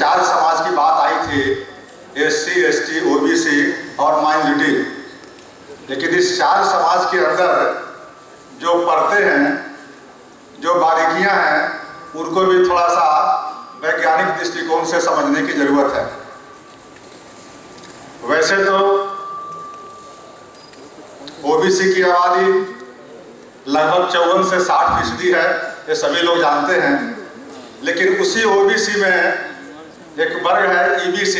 चार समाज की बात आई थी, SC, ST, OBC और माइनॉरिटी। लेकिन इस चार समाज के अंदर जो पढ़ते हैं, जो बारीकियां हैं, उनको भी थोड़ा सा वैज्ञानिक दृष्टिकोण से समझने की जरूरत है। वैसे तो OBC की आबादी लगभग 54 से 60% है, ये सभी लोग जानते हैं। लेकिन उसी OBC में एक वर्ग है EBC,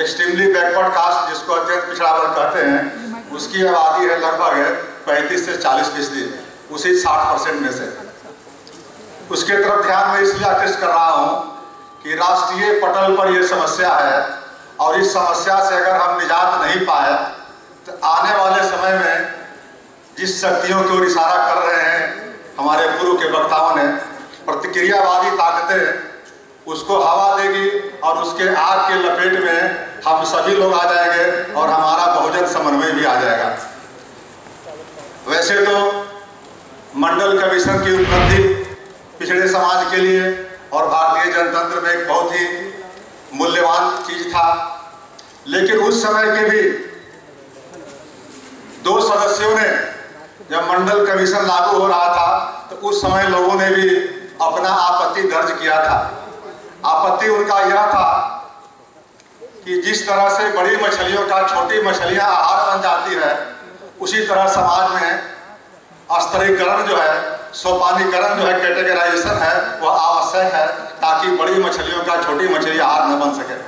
एक्सट्रीमली बैकवर्ड कास्ट, जिसको अत्यंत पिछड़ा वर्ग कहते हैं, उसकी आबादी है लगभग 35 से 40%, उसी 60% में से। उसके तरफ ध्यान मैं इसलिए आकृष्ट कर रहा हूँ कि राष्ट्रीय पटल पर यह समस्या है, और इस समस्या से अगर हम निजात नहीं पाए तो आने वाले समय में जिस शक्तियों की ओर इशारा कर रहे हैं हमारे पूर्व के वक्ताओं ने, प्रतिक्रियावादी ताकतें, उसको हवा देगी और उसके आग के लपेट में हम सभी लोग आ जाएंगे और हमारा बहुजन समन्वय भी आ जाएगा। वैसे तो मंडल कमीशन की उपलब्धि पिछड़े समाज के लिए और भारतीय जनतंत्र में एक बहुत ही मूल्यवान चीज था, लेकिन उस समय के भी दो सदस्यों ने, जब मंडल कमीशन लागू हो रहा था, तो उस समय लोगों ने भी अपना आपत्ति दर्ज किया था। आपत्ति उनका यह था कि जिस तरह से बड़ी मछलियों का छोटी मछलियां आहार बन जाती है, उसी तरह समाज में स्तरीकरण जो है, सोपानीकरण जो है, कैटेगराइजेशन है, वह आवश्यक है ताकि बड़ी मछलियों का छोटी मछली आहार न बन सके।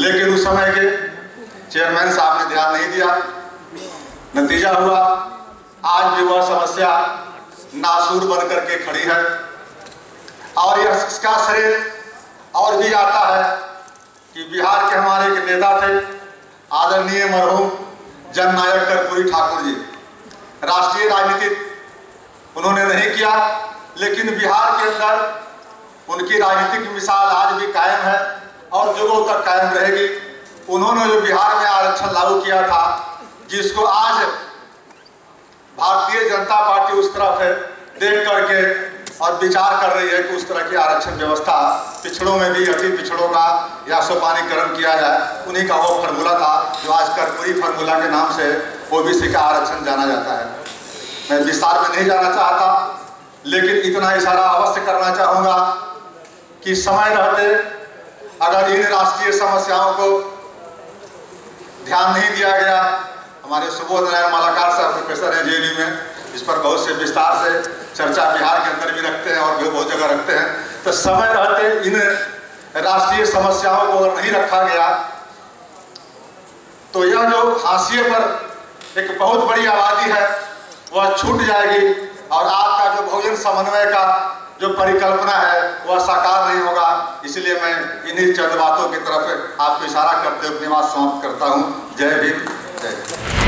लेकिन उस समय के चेयरमैन साहब ने ध्यान नहीं दिया। नतीजा हुआ आज भी वह समस्या नासूर बन करके खड़ी है, और यह इसका श्रेय और भी आता है कि बिहार के हमारे एक नेता थे, आदरणीय मरहूम जननायक कर्पूरी ठाकुर जी। राष्ट्रीय राजनीति उन्होंने नहीं किया, लेकिन बिहार के अंदर उनकी राजनीतिक मिसाल आज भी कायम है और युगों तक कायम रहेगी। उन्होंने जो बिहार में आरक्षण लागू किया था, जिसको आज भारतीय जनता पार्टी उस तरफ है देख करके और विचार कर रही है कि उस तरह की आरक्षण व्यवस्था पिछड़ों में भी, अति पिछड़ों का या सोपानीकरण किया जाए, उन्हीं का वो फार्मूला था जो आज कर्पूरी फार्मूला के नाम से OBC का आरक्षण जाना जाता है। मैं विस्तार में नहीं जाना चाहता, लेकिन इतना इशारा अवश्य करना चाहूँगा कि समय रहते अगर इन राष्ट्रीय समस्याओं को ध्यान नहीं दिया गया, हमारे सुबोधनारायण मलाकार साहब प्रोफेसर हैं JNU में, इस पर बहुत से विस्तार से चर्चा बिहार के अंदर भी रखते हैं और भी बहुत जगह रखते हैं, तो समय रहते इन राष्ट्रीय समस्याओं को अगर नहीं रखा गया तो यह जो हाशिए पर एक बहुत बड़ी आबादी है वह छूट जाएगी और आपका जो बहुजन समन्वय का जो परिकल्पना है वह साकार नहीं होगा। इसलिए मैं इन्हीं चंद बातों की तरफ आपको इशारा करते हुए अपनी बात समाप्त करता हूँ। जय भीम, जय।